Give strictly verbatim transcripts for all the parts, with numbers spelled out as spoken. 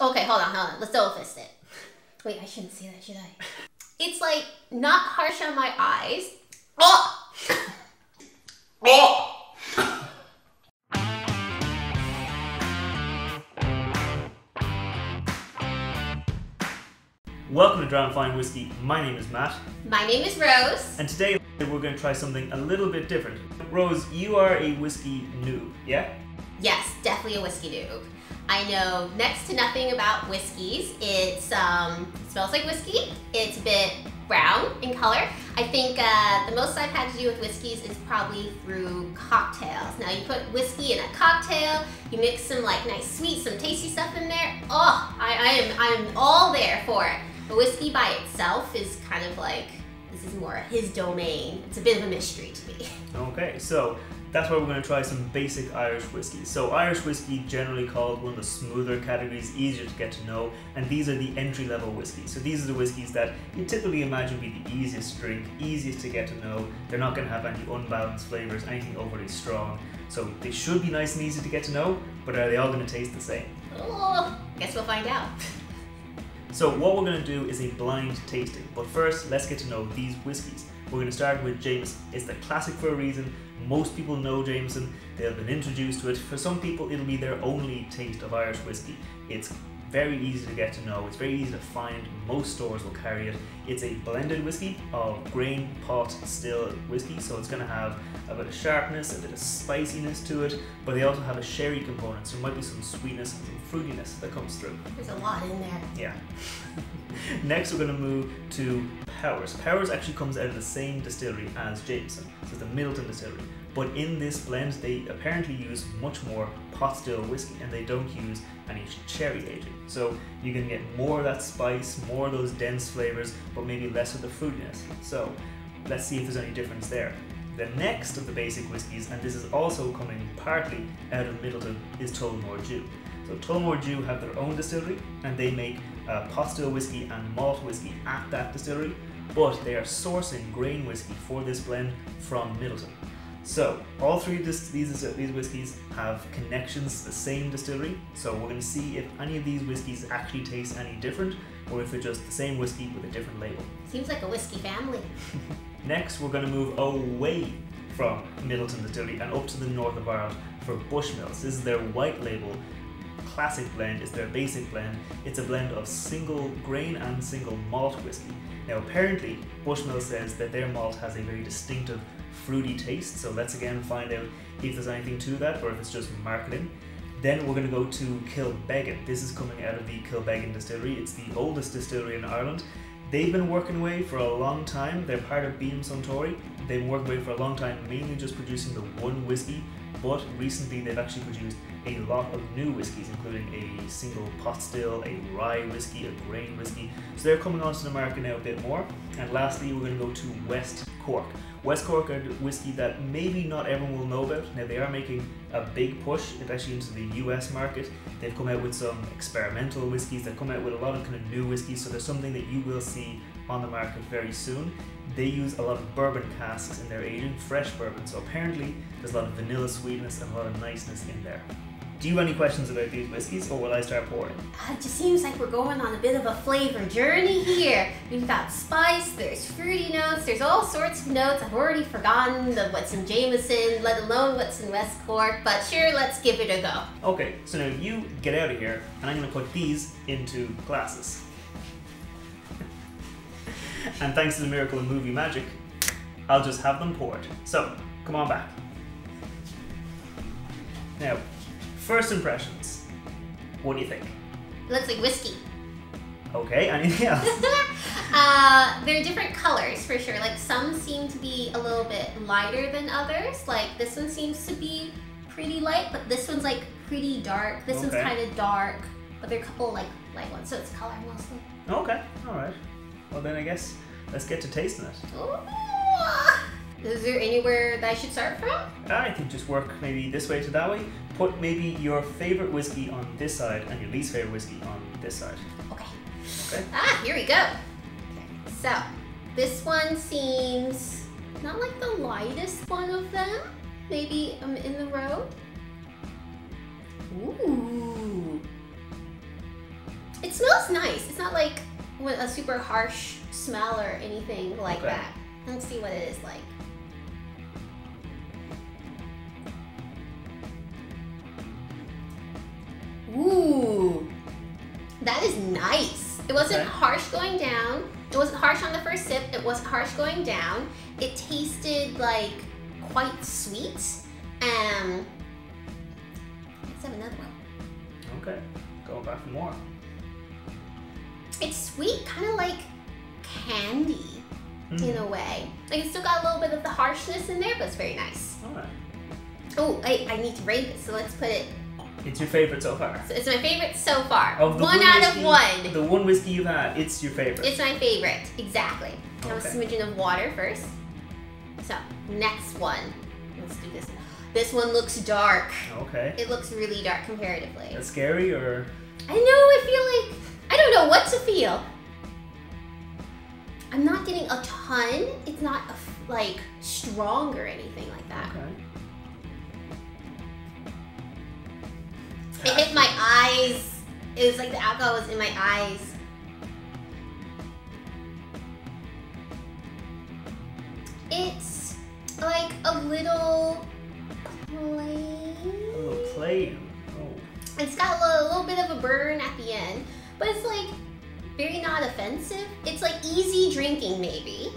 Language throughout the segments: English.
Okay, hold on, hold on. Let's double fist it. Wait, I shouldn't say that, should I? It's like not harsh on my eyes. Oh! Oh! Welcome to Dram Fine Whiskey. My name is Matt. My name is Rose. And today we're going to try something a little bit different. Rose, you are a whiskey noob, yeah? Yes, definitely a whiskey noob. I know next to nothing about whiskeys. It's, um, it smells like whiskey. It's a bit brown in color. I think uh, the most I've had to do with whiskeys is probably through cocktails. Now you put whiskey in a cocktail, you mix some like nice sweet, some tasty stuff in there. Oh, I, I am I'm all there for it. But whiskey by itself is kind of like, this is more his domain. It's a bit of a mystery to me. Okay, so that's why we're going to try some basic Irish whiskey. So Irish whiskey, generally called one of the smoother categories, easier to get to know, and these are the entry-level whiskeys. So these are the whiskeys that you typically imagine be the easiest to drink, easiest to get to know. They're not going to have any unbalanced flavors, anything overly strong. So they should be nice and easy to get to know, but are they all going to taste the same? Oh, guess we'll find out. So what we're going to do is a blind tasting, but first let's get to know these whiskies. We're going to start with Jameson. It's the classic for a reason. Most people know Jameson. They've been introduced to it. For some people, it'll be their only taste of Irish whiskey. It's very easy to get to know. It's very easy to find. Most stores will carry it. It's a blended whiskey of grain, pot, still whiskey, so it's going to have a bit of sharpness, a bit of spiciness to it, but they also have a sherry component, so there might be some sweetness and some fruitiness that comes through. There's a lot in there. Yeah. Next we're going to move to Powers. Powers actually comes out of the same distillery as Jameson, so it's the Midleton distillery. But in this blend, they apparently use much more pot still whiskey, and they don't use any cherry aging. So you can get more of that spice, more of those dense flavors, but maybe less of the fruitiness. So let's see if there's any difference there. The next of the basic whiskies, and this is also coming partly out of Midleton, is Tullamore Dew. So Tullamore Dew have their own distillery, and they make uh, pot still whiskey and malt whiskey at that distillery, but they are sourcing grain whiskey for this blend from Midleton. So, all three of this, these, these whiskies have connections to the same distillery, so we're going to see if any of these whiskies actually taste any different, or if they're just the same whiskey with a different label. Seems like a whiskey family. Next, we're going to move away from Midleton Distillery and up to the north of Ireland for Bushmills. This is their white label classic blend. It's their basic blend. It's a blend of single grain and single malt whiskey. Now, apparently, Bushmills says that their malt has a very distinctive fruity taste, so let's again find out if there's anything to that or if it's just marketing. Then we're going to go to Kilbeggan. This is coming out of the Kilbeggan distillery. It's the oldest distillery in Ireland. They've been working away for a long time. They're part of Beam Suntory. They've been working away for a long time, mainly just producing the one whiskey, but recently they've actually produced a lot of new whiskies, including a single pot still, a rye whiskey, a grain whiskey. So they're coming onto the market now a bit more. And lastly, we're going to go to West Cork. West Cork are whiskey that maybe not everyone will know about. Now, they are making a big push, especially into the U S market. They've come out with some experimental whiskies. They've come out with a lot of kind of new whiskies, so there's something that you will see on the market very soon. They use a lot of bourbon casks in their aging, fresh bourbon, so apparently there's a lot of vanilla sweetness and a lot of niceness in there. Do you have any questions about these whiskies, or will I start pouring? Uh, it just seems like we're going on a bit of a flavor journey here. We've got spice, there's fruity notes, there's all sorts of notes. I've already forgotten the, what's in Jameson, let alone what's in West Cork, but sure, let's give it a go. Okay, so now you get out of here, and I'm going to put these into glasses. And thanks to the miracle of movie magic, I'll just have them poured. So, come on back. Now, first impressions. What do you think? It looks like whiskey. Okay, anything else? uh, there are different colors for sure. Like some seem to be a little bit lighter than others. Like this one seems to be pretty light, but this one's like pretty dark. This okay. one's kind of dark, but there are a couple like light ones, so it's color mostly. Okay, all right. Well then I guess let's get to tasting it. Ooh. Is there anywhere that I should start from? I think just work maybe this way to that way. Put maybe your favorite whiskey on this side and your least favorite whiskey on this side. Okay. Okay. Ah, here we go. Okay. So, this one seems not like the lightest one of them. Maybe I'm in the road. Ooh. It smells nice. It's not like a super harsh smell or anything like okay. that. Let's see what it is like. Ooh, that is nice. It wasn't okay. harsh going down. It wasn't harsh on the first sip. It wasn't harsh going down. It tasted like quite sweet. Um, let's have another one. Okay, going back for more. It's sweet, kind of like candy mm. in a way. Like it's still got a little bit of the harshness in there, but it's very nice. All right. Oh, I, I need to rate it, so let's put it. It's your favorite so far. So it's my favorite so far. Of the one, one out whiskey, of one. The one whiskey you've had, it's your favorite. It's my favorite, exactly. Okay. I have a smidgen of water first. So next one, let's do this. This one looks dark. Okay. It looks really dark comparatively. That's scary, or? I know. I feel like I don't know what to feel. I'm not getting a ton. It's not a, like strong or anything like that. Okay. It hit my eyes. It was like the alcohol was in my eyes. It's like a little plain. A little plain. Oh. It's got a little, a little bit of a burn at the end, but it's like very not offensive. It's like easy drinking maybe.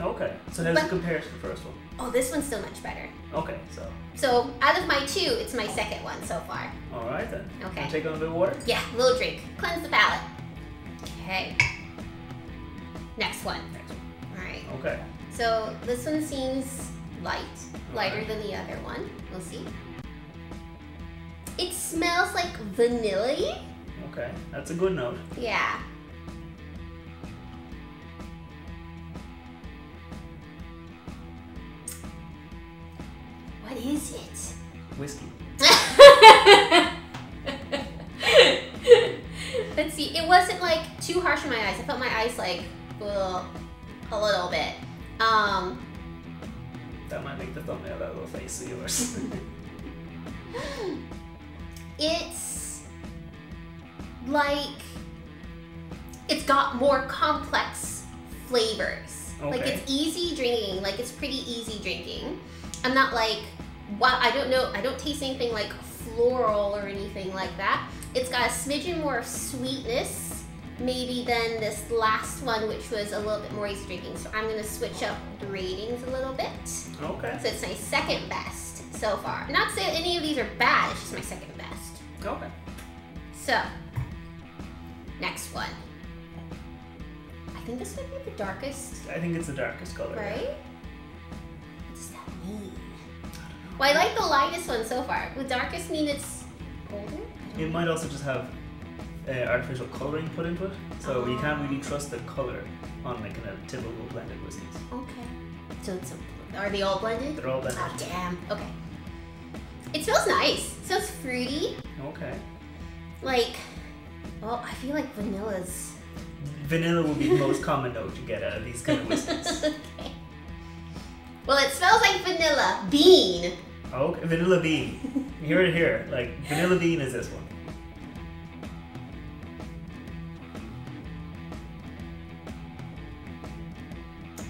Okay, so how's it compare to the first one? Oh, this one's so much better. Okay, so. So out of my two, it's my second one so far. All right then. Okay. Can I take on a bit of water? Yeah, a little drink. Cleanse the palate. Okay. Next one. Next one. All right. Okay. So this one seems light, lighter okay. than the other one. We'll see. It smells like vanilla-y. Okay, that's a good note. Yeah. What is it? Whiskey. Let's see. It wasn't like too harsh on my eyes. I felt my eyes like a little, a little bit. Um, that might make the thumbnail that little face of yours. It's like it's got more complex flavors. Okay. Like it's easy drinking. Like it's pretty easy drinking. I'm not like, wow, I don't know, I don't taste anything like floral or anything like that. It's got a smidgen more of sweetness, maybe than this last one, which was a little bit more easy drinking. So I'm gonna switch up the ratings a little bit. Okay. So it's my second best so far. Not to say that any of these are bad, it's just my second best. Okay. So, next one. I think this might be the darkest. I think it's the darkest color. Right? What does that mean? Well, I like the lightest one so far. Would darkest mean it's colder? It might also just have uh, artificial colouring put into it, so oh. you can't really trust the colour on like a typical blended whiskeys. Okay. So it's a, are they all blended? They're all blended. Oh, damn. Okay. It smells nice. It smells fruity. Okay. Like, well, I feel like vanilla's... Vanilla will be the most common note you get out of these kind of whiskeys. Okay. Well, it smells like vanilla bean. Oh, vanilla bean. You heard it here. Like, vanilla bean is this one.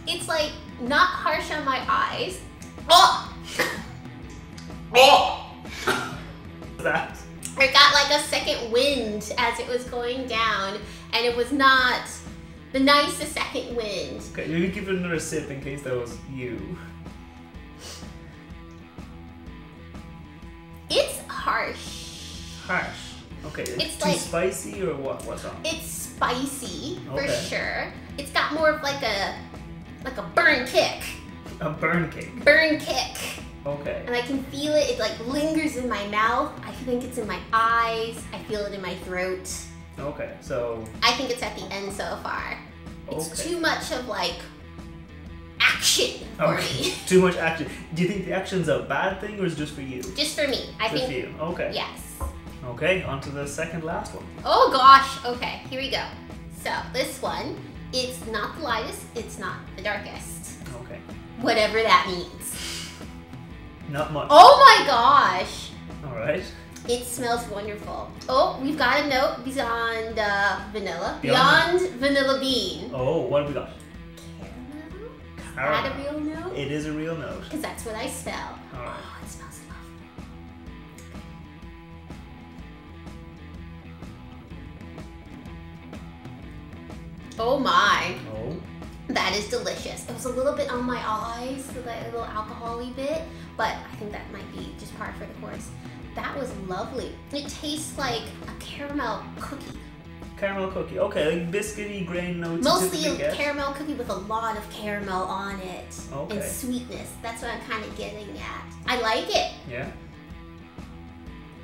It's like not harsh on my eyes. Oh! Oh! What's that? It got like a second wind as it was going down, and it was not the nicest second wind. Okay, maybe give it another sip in case that was you. It's harsh. Harsh. Okay, it's, it's too like, spicy or what? What's on? It's spicy okay. for sure. It's got more of like a like a burn kick. A burn kick. Burn kick. Okay. And I can feel it. It like lingers in my mouth. I think it's in my eyes. I feel it in my throat. Okay, so... I think it's at the end so far. It's okay. too much of, like, action for okay. me. Too much action. Do you think the action's a bad thing or is it just for you? Just for me. I just think... Just for you. Okay. Yes. Okay, on to the second last one. Oh, gosh. Okay, here we go. So, this one, it's not the lightest, it's not the darkest. Okay. Whatever that means. Not much. Oh, my gosh. All right. It smells wonderful. Oh, we've got a note beyond uh, vanilla. Beyond, beyond vanilla bean. Oh, what have we got? Caramel? Is that a real note? It is a real note. Because that's what I smell. Right. Oh, it smells lovely. Oh my. Oh. That is delicious. It was a little bit on my eyes, so that little alcohol-y bit, but I think that might be just par for the course. That was lovely. It tastes like a caramel cookie. Caramel cookie, okay, like biscuity grain notes. Mostly a caramel cookie with a lot of caramel on it, okay. And sweetness. That's what I'm kind of getting at. I like it. Yeah.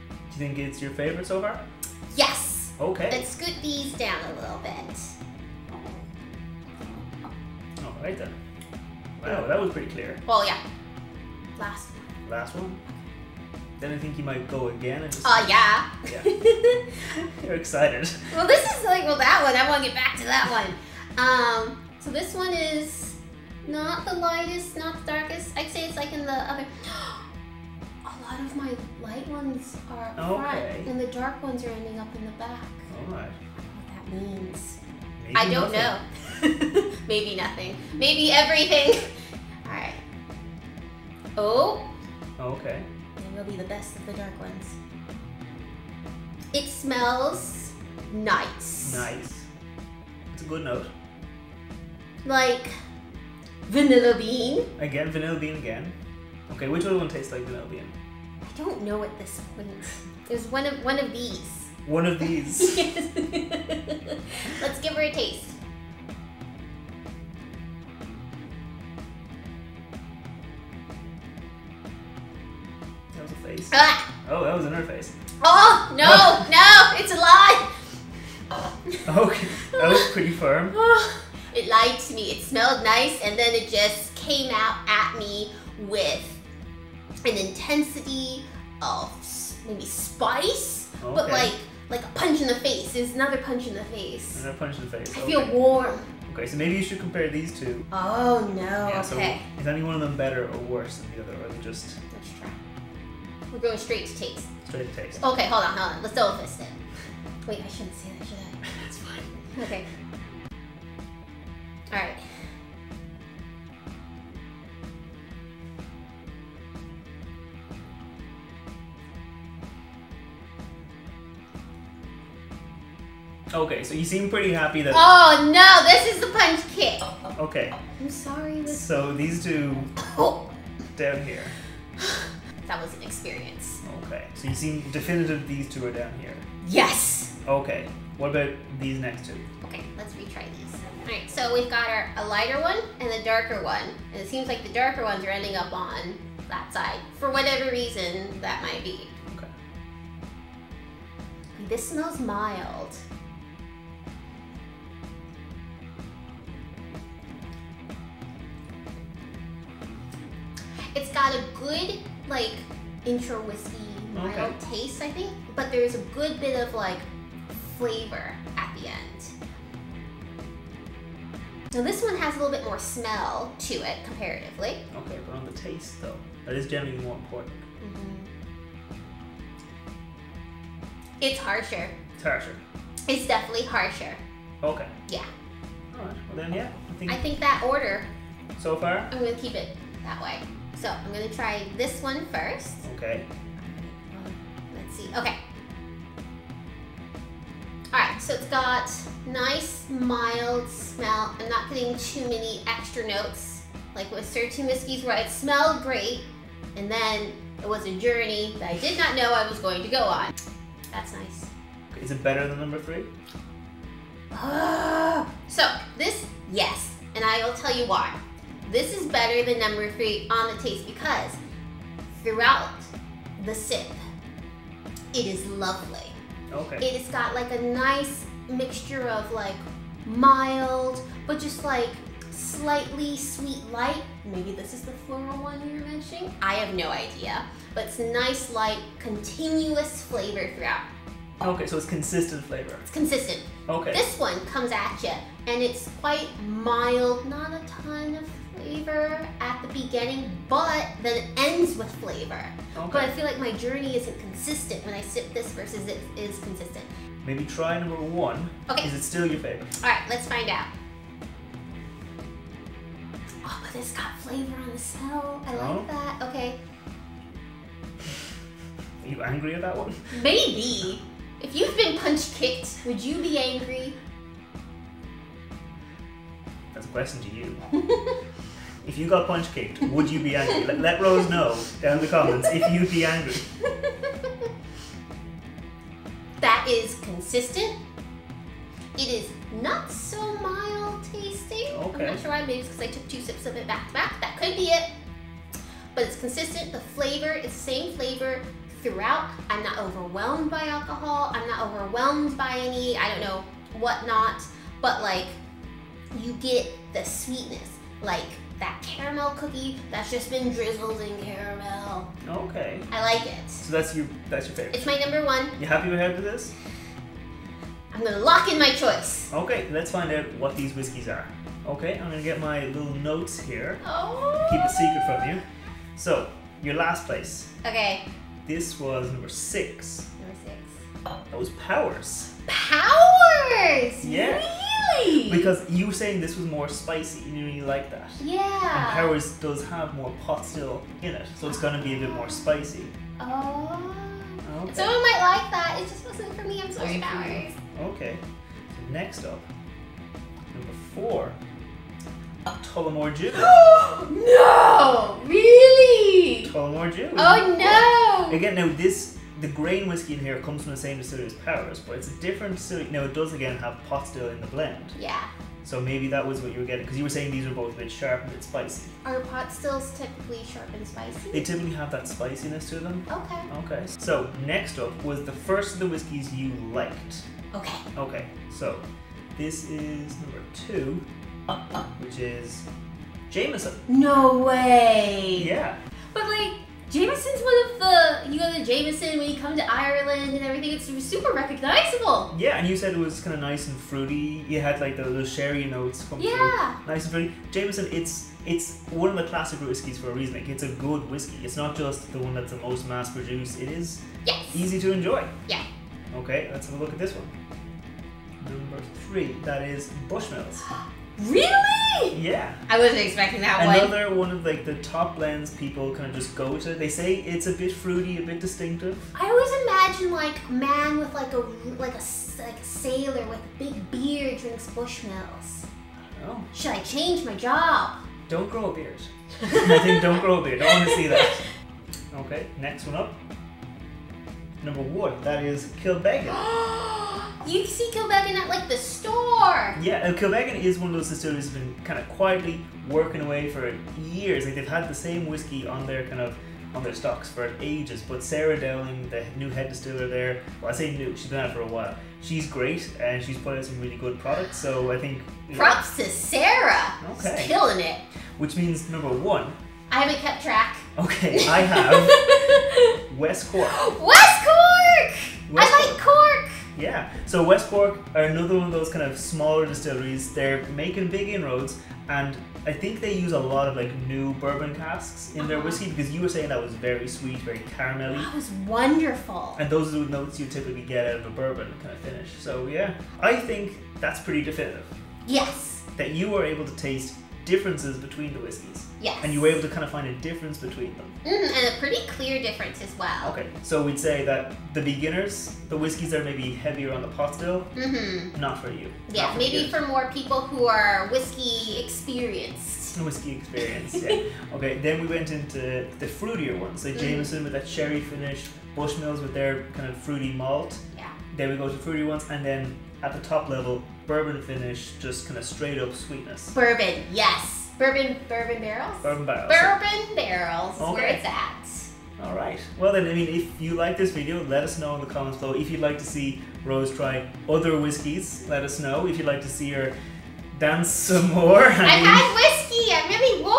Do you think it's your favorite so far? Yes. Okay. Let's scoot these down a little bit. All right then. Wow, that was pretty clear. Well, yeah. Last one. Last one? Then I think you might go again. Oh, uh, yeah. Yeah. You're excited. Well, this is like, well, that one. I want to get back to that one. Um, so this one is not the lightest, not the darkest. I'd say it's like in the other. A lot of my light ones are up front, and the dark ones are ending up in the back. All right. I don't know what that means. Maybe I don't nothing. know. Maybe nothing. Maybe everything. All right. Oh. Okay. It'll be the best of the dark ones. It smells nice. Nice. It's a good note. Like vanilla bean. Again, vanilla bean again. Okay, which other one tastes like vanilla bean? I don't know at this point. It was one of one of these. One of these. Yes. Let's give her a taste. Face. Ah. Oh, that was in her face. Oh, no, oh. no, it's a lie. Oh. Okay, that was pretty firm. Oh. It lied to me. It smelled nice, and then it just came out at me with an intensity of maybe spice, okay. But like like a punch in the face. It was another punch in the face. Another punch in the face. I okay. feel warm. Okay, so maybe you should compare these two. Oh, no, yeah, okay. So is any one of them better or worse than the other, or are they just... Let's try. We're going straight to taste. Straight to taste. Okay, hold on, hold on. Let's double fist it. Wait, I shouldn't say that, should I? That's fine. Okay. All right. Okay, so you seem pretty happy that... Oh, no! This is the punch kick! Okay. I'm sorry. This... So these two... Oh. Down here. That was an experience. Okay, so you seem definitive these two are down here. Yes! Okay, what about these next two? Okay, let's retry these. All right, so we've got our a lighter one and the darker one. And it seems like the darker ones are ending up on that side. For whatever reason that might be. Okay. This smells mild. It's got a good, like, intro whiskey mild okay. taste, I think, but there's a good bit of, like, flavor at the end. Now this one has a little bit more smell to it, comparatively. Okay, but on the taste, though, that is generally more important. Mm-hmm. It's harsher. It's harsher. It's definitely harsher. Okay. Yeah. All right, well then, yeah. I think, I think that order. So far? I'm going to keep it that way. So I'm gonna try this one first. Okay. Let's see. Okay. All right. So it's got nice mild smell. I'm not getting too many extra notes like with certain whiskeys where it smelled great, and then it was a journey that I did not know I was going to go on. That's nice. Is it better than number three? Uh, so this, yes, and I will tell you why. This is better than number three on the taste because throughout the sip, it is lovely. Okay. It has got like a nice mixture of like mild, but just like slightly sweet light. Maybe this is the floral one you were mentioning. I have no idea, but it's nice light, continuous flavor throughout. Okay, so it's consistent flavor. It's consistent. Okay. This one comes at you and it's quite mild, not a ton of flavor. flavor at the beginning, but then it ends with flavor. Okay. But I feel like my journey isn't consistent when I sip this versus it is consistent. Maybe try number one. Okay. Is it still your favorite? All right, let's find out. Oh, but it's got flavor on the cell. I like oh. that. Okay. Are you angry at that one? Maybe. If you've been punch kicked, would you be angry? That's a question to you. If you got punch kicked, would you be angry? Let, let Rose know down in the comments if you'd be angry. That is consistent. It is not so mild tasting. Okay. I'm not sure why, maybe it's because I took two sips of it back to back. That could be it. But it's consistent. The flavor is the same flavor throughout. I'm not overwhelmed by alcohol. I'm not overwhelmed by any, I don't know, whatnot. But like, you get the sweetness, like that caramel cookie that's just been drizzled in caramel. Okay. I like it. So that's your, that's your favorite. It's my number one. You happy with how to this? I'm gonna lock in my choice. Okay, let's find out what these whiskeys are. Okay, I'm gonna get my little notes here. Oh. Keep a secret from you. So, your last place. Okay. This was number six. Number six. Oh, that was Powers. Powers! Yeah. Really? Because you were saying this was more spicy and you really like that. Yeah. And Powers does have more pot still in it, so it's going to be a bit more spicy. Oh. Okay. Someone might like that. It just wasn't for me. I'm sorry, Powers. Okay. So next up, number four, Tullamore Dew. No! Really? Tullamore Dew. Oh no! Again, now this. The grain whiskey in here comes from the same distillery as Powers, but it's a different distillery. Now it does again have pot still in the blend. Yeah. So maybe that was what you were getting, because you were saying these were both a bit sharp and a bit spicy. Are pot stills typically sharp and spicy? They typically have that spiciness to them. Okay. Okay. So next up was the first of the whiskeys you liked. Okay. Okay. So this is number two, uh, uh, which is Jameson. No way. Yeah. But like, Jameson's one of the, you go to Jameson when you come to Ireland and everything, it's super recognizable. Yeah, and you said it was kind of nice and fruity. You had like the little sherry notes come yeah. through. Nice and fruity. Jameson, it's it's one of the classic whiskies for a reason. Like, it's a good whiskey. It's not just the one that's the most mass produced. It is yes. easy to enjoy. Yeah. Okay, let's have a look at this one. Number three, that is Bushmills. Really? Yeah. I wasn't expecting that one. Another one of like the top blends people kind of just go to. They say it's a bit fruity, a bit distinctive. I always imagine like a man with like a like a like a sailor with a big beard drinks Bushmills. I don't know. Should I change my job? Don't grow a beard. I think don't grow a beard. I don't want to see that. Okay, next one up. Number one, that is Kilbeggan. You see Kilbeggan at like the store! Yeah, Kilbeggan is one of those distilleries that's been kind of quietly working away for years. Like, they've had the same whiskey on their kind of on their stocks for ages, but Sarah Dowling, the new head distiller there, well I say new, she's been at it for a while. She's great and she's put out some really good products, so I think... Props to Sarah! Okay. She's killing it! Which means number one... I haven't kept track. Okay, I have West Cork. West Cork! West I like Cork! Cork. Yeah, so West Cork are another one of those kind of smaller distilleries. They're making big inroads, and I think they use a lot of like new bourbon casks in their whiskey, because you were saying that was very sweet, very caramelly. That was wonderful. And those are the notes you typically get out of a bourbon kind of finish. So yeah, I think that's pretty definitive. Yes. That you were able to taste differences between the whiskeys. Yes. And you were able to kind of find a difference between them. Mm, and a pretty clear difference as well. Okay, so we'd say that the beginners, the whiskeys are maybe heavier on the pot still. Mm-hmm. Not for you. Yeah, for maybe beginners. For more people who are whiskey experienced. Whiskey experienced, yeah. Okay, then we went into the fruitier ones, like mm. Jameson with that sherry finish, Bushmills with their kind of fruity malt. Yeah. Then we go to fruitier ones, and then at the top level, bourbon finish, just kind of straight up sweetness. Bourbon, yes. Bourbon, bourbon barrels? Bourbon barrels. Bourbon barrels is okay. Where it's at. All right. Well then, I mean, if you like this video, let us know in the comments below. If you'd like to see Rose try other whiskeys, let us know. If you'd like to see her dance some more. I, I mean... had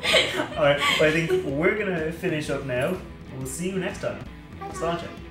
whiskey, I'm really warm. All right, well, I think we're gonna finish up now, and we'll see you next time. Bye-bye.